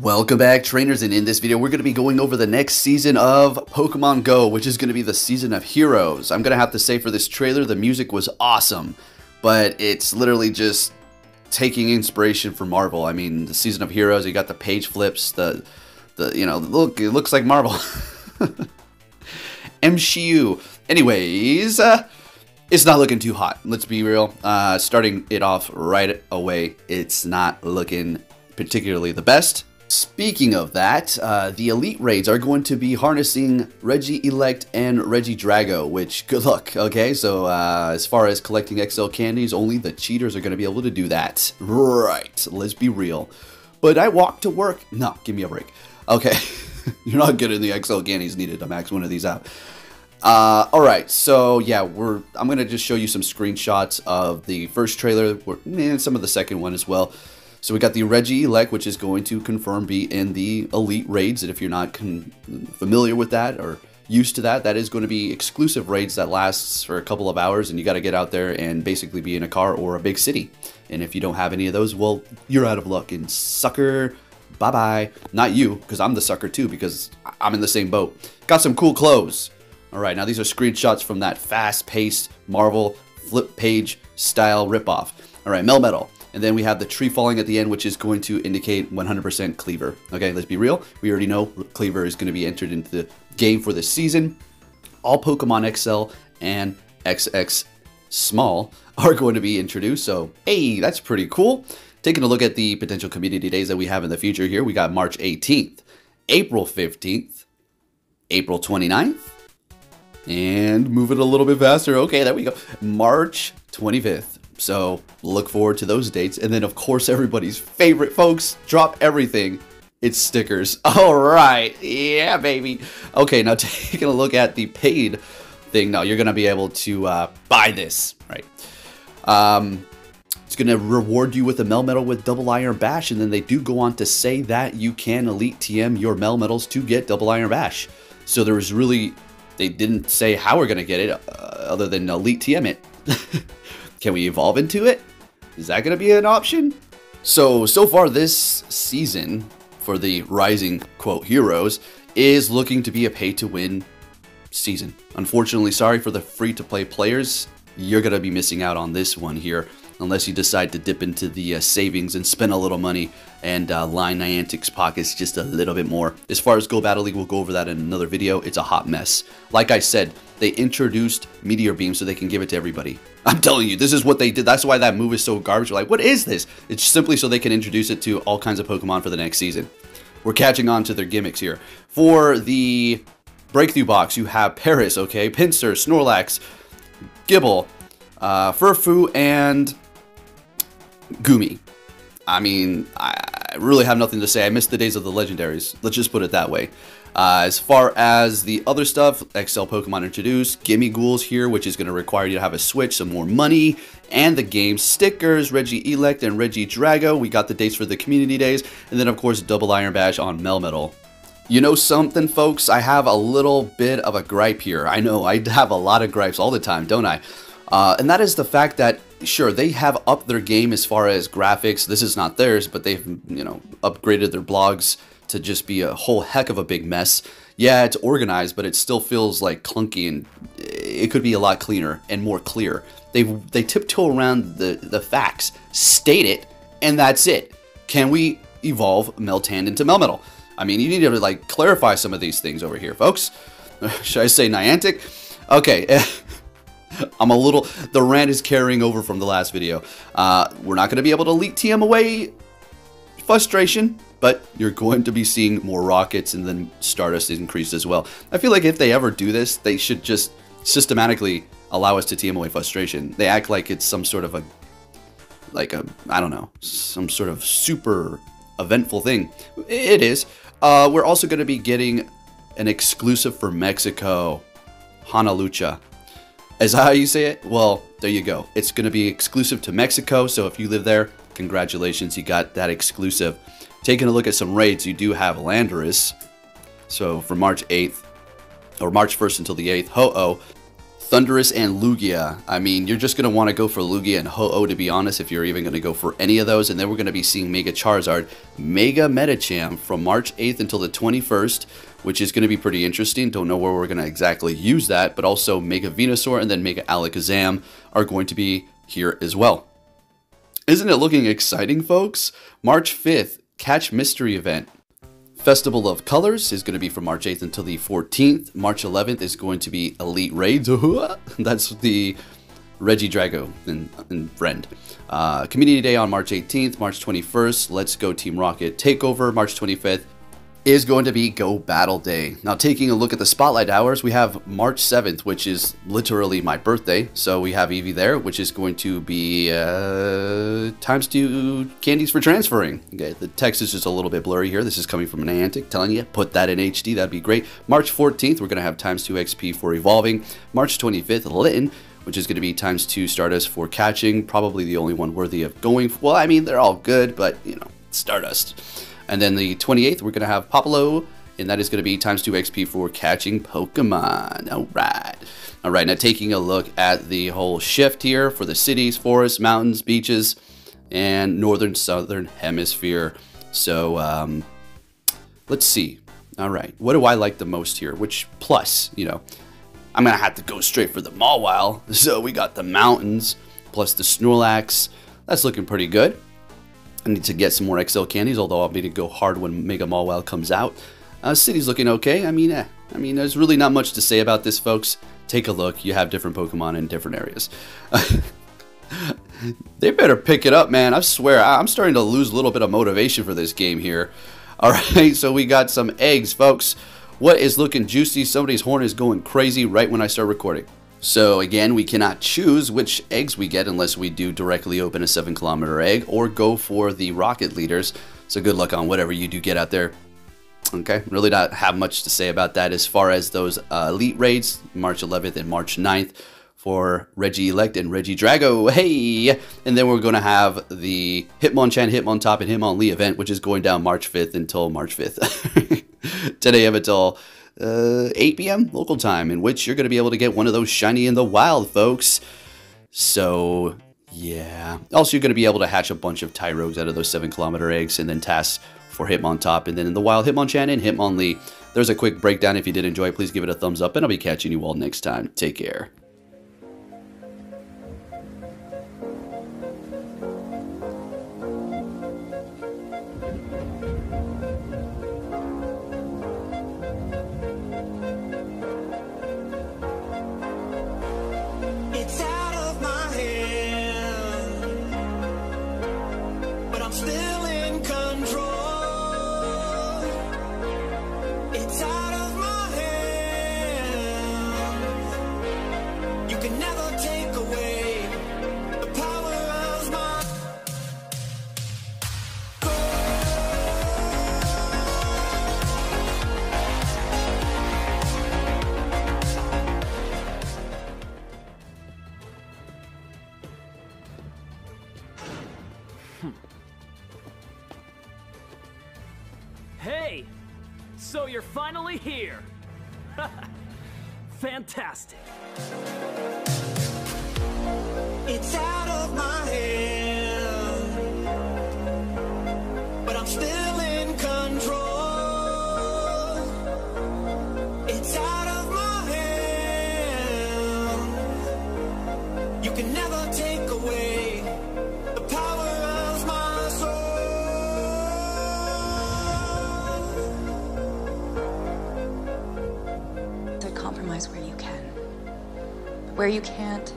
Welcome back, trainers, and in this video we're going to be going over the next season of Pokemon Go, which is going to be the Season of Heroes. I'm going to have to say, for this trailer the music was awesome, but it's literally just taking inspiration from Marvel. I mean, the Season of Heroes, you got the page flips, the you know, look, it looks like Marvel. MCU. Anyways, it's not looking too hot, let's be real. Starting it off right away, it's not looking particularly the best. Speaking of that, the Elite Raids are going to be harnessing Regieleki and Regidrago, which, good luck, okay? So, as far as collecting XL candies, only the cheaters are going to be able to do that. Right, let's be real. But I walk to work. No, give me a break. Okay, you're not getting the XL candies needed to max one of these out. Alright, so yeah, I'm going to just show you some screenshots of the first trailer, and some of the second one as well. So we got the Regieleki, which is going to confirm be in the Elite Raids, and if you're not familiar with that or used to that, that is going to be exclusive raids that lasts for a couple of hours, and you got to get out there and basically be in a car or a big city. And if you don't have any of those, well, you're out of luck, and sucker, bye-bye. Not you, because I'm the sucker too, because I'm in the same boat. Got some cool clothes. Alright, now these are screenshots from that fast-paced Marvel flip page style ripoff. Alright, Melmetal. And then we have the tree falling at the end, which is going to indicate 100% Kleavor. Okay, let's be real. We already know Kleavor is going to be entered into the game for this season. All Pokemon XL and XX Small are going to be introduced. So, hey, that's pretty cool. Taking a look at the potential community days that we have in the future here, we got March 18th, April 15th, April 29th, and move it a little bit faster. Okay, there we go. March 25th. So look forward to those dates. And then, of course, everybody's favorite, folks, drop everything. It's stickers. All right. Yeah, baby. Okay, now taking a look at the paid thing. Now you're going to be able to buy this, right? It's going to reward you with a Melmetal with Double Iron Bash. And then they do go on to say that you can Elite TM your Melmetals to get Double Iron Bash. So there was really, they didn't say how we're going to get it other than Elite TM it. Can we evolve into it? Is that going to be an option? So far this season for the Rising, quote, Heroes is looking to be a pay-to-win season. Unfortunately, sorry for the free-to-play players. You're going to be missing out on this one here unless you decide to dip into the savings and spend a little money and line Niantic's pockets just a little bit more. As far as Go Battle League, we'll go over that in another video. It's a hot mess. Like I said, they introduced Meteor Beam so they can give it to everybody. I'm telling you, this is what they did. That's why that move is so garbage. We're like, what is this? It's simply so they can introduce it to all kinds of Pokemon for the next season. We're catching on to their gimmicks here. For the Breakthrough Box, you have Paras, okay? Pinsir, Snorlax, Gible, Furfu, and Goomy. I mean, I really have nothing to say. I missed the days of the legendaries. Let's just put it that way. As far as the other stuff, XL Pokemon introduced, Gimmighoul's here, which is going to require you to have a Switch, some more money, and the game stickers, Regieleki and Regidrago. We got the dates for the community days, and then of course Double Iron Bash on Melmetal. You know something, folks? I have a little bit of a gripe here. I know, I have a lot of gripes all the time, don't I? And that is the fact that, sure, they have upped their game as far as graphics. This is not theirs, but they've, you know, upgraded their blogs to just be a whole heck of a big mess. Yeah, it's organized, but it still feels like clunky, and it could be a lot cleaner and more clear. They tiptoe around the facts, state it, and that's it. Can we evolve Meltan into Melmetal? I mean, you need to, like, clarify some of these things over here, folks. Should I say Niantic? Okay. I'm a little, the rant is carrying over from the last video. We're not going to be able to Elite TM away frustration, but you're going to be seeing more rockets, and then Stardust increased as well. I feel like if they ever do this, they should just systematically allow us to TM away frustration. They act like it's some sort of a, I don't know, some sort of super eventful thing. It is. We're also going to be getting an exclusive for Mexico, Honolucha. Is that how you say it? Well, there you go. It's going to be exclusive to Mexico, so if you live there, congratulations, you got that exclusive. Taking a look at some raids, you do have Landorus. So from March 8th, or March 1st until the 8th, Ho-Oh, Thunderous and Lugia. I mean, you're just going to want to go for Lugia and Ho-Oh, to be honest, if you're even going to go for any of those. And then we're going to be seeing Mega Charizard, Mega Medicham from March 8th until the 21st, which is going to be pretty interesting. Don't know where we're going to exactly use that, but also Mega Venusaur and then Mega Alakazam are going to be here as well. Isn't it looking exciting, folks? March 5th, Catch Mystery Event. Festival of Colors is going to be from March 8th until the 14th. March 11th is going to be Elite Raids. That's the Regidrago and friend. Community Day on March 18th. March 21st, Let's Go Team Rocket Takeover. March 25th is going to be Go Battle Day. Now, taking a look at the spotlight hours, we have March 7th, which is literally my birthday. So we have Eevee there, which is going to be ×2 candies for transferring. Okay, the text is just a little bit blurry here. This is coming from Niantic, telling you, put that in HD, that'd be great. March 14th, we're gonna have ×2 XP for evolving. March 25th, Litten, which is gonna be ×2 Stardust for catching. Probably the only one worthy of going for. Well, I mean, they're all good, but you know, Stardust. And then the 28th, we're going to have Popolo, and that is going to be ×2 XP for catching Pokemon. All right. All right, now taking a look at the whole shift here for the cities, forests, mountains, beaches, and northern, southern hemisphere. So let's see. All right, what do I like the most here? Which plus, you know, I'm going to have to go straight for the Mawile. So we got the mountains plus the Snorlax. That's looking pretty good. I need to get some more XL candies, although I'll need to go hard when Mega Mawile comes out. City's looking okay. I mean, there's really not much to say about this, folks. Take a look. You have different Pokemon in different areas. They better pick it up, man. I swear, I'm starting to lose a little bit of motivation for this game here. All right, so we got some eggs, folks. What is looking juicy? Somebody's horn is going crazy right when I start recording. So again, we cannot choose which eggs we get unless we do directly open a 7-kilometer egg or go for the rocket leaders. So good luck on whatever you do get out there. Okay, really not have much to say about that. As far as those elite raids, March 11th and March 9th for Regieleki and Regidrago. Hey! And then we're going to have the Hitmonchan, Hitmontop, and Hitmonlee event, which is going down March 5th until March 5th. 10 a.m. until 8 p.m. local time, in which you're going to be able to get one of those shiny in the wild, folks. So, yeah. Also, you're going to be able to hatch a bunch of Tyrogues out of those 7-kilometer eggs, and then tasks for Hitmontop, and then in the wild, Hitmonchan and Hitmonlee. There's a quick breakdown. If you did enjoy, please give it a thumbs up, and I'll be catching you all next time. Take care. Hey! So you're finally here! Fantastic! It's out of my hand, but I'm still in control. It's out of my hand. You can never take away. Where you can't,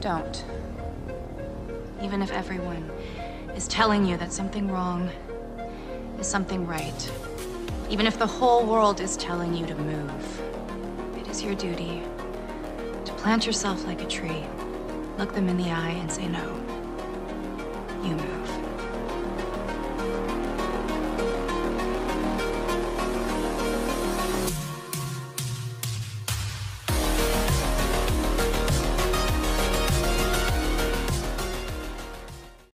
don't. Even if everyone is telling you that something wrong is something right, even if the whole world is telling you to move, it is your duty to plant yourself like a tree, look them in the eye and say no. You move.